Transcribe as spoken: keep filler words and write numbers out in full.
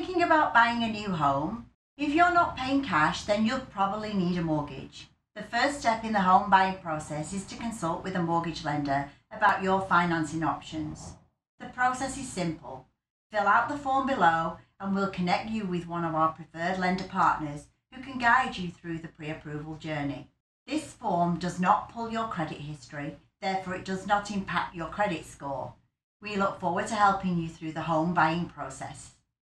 thinking about buying a new home? If you're not paying cash, then you'll probably need a mortgage. The first step in the home buying process is to consult with a mortgage lender about your financing options. The process is simple. Fill out the form below and we'll connect you with one of our preferred lender partners who can guide you through the pre-approval journey. This form does not pull your credit history, therefore it does not impact your credit score. We look forward to helping you through the home buying process.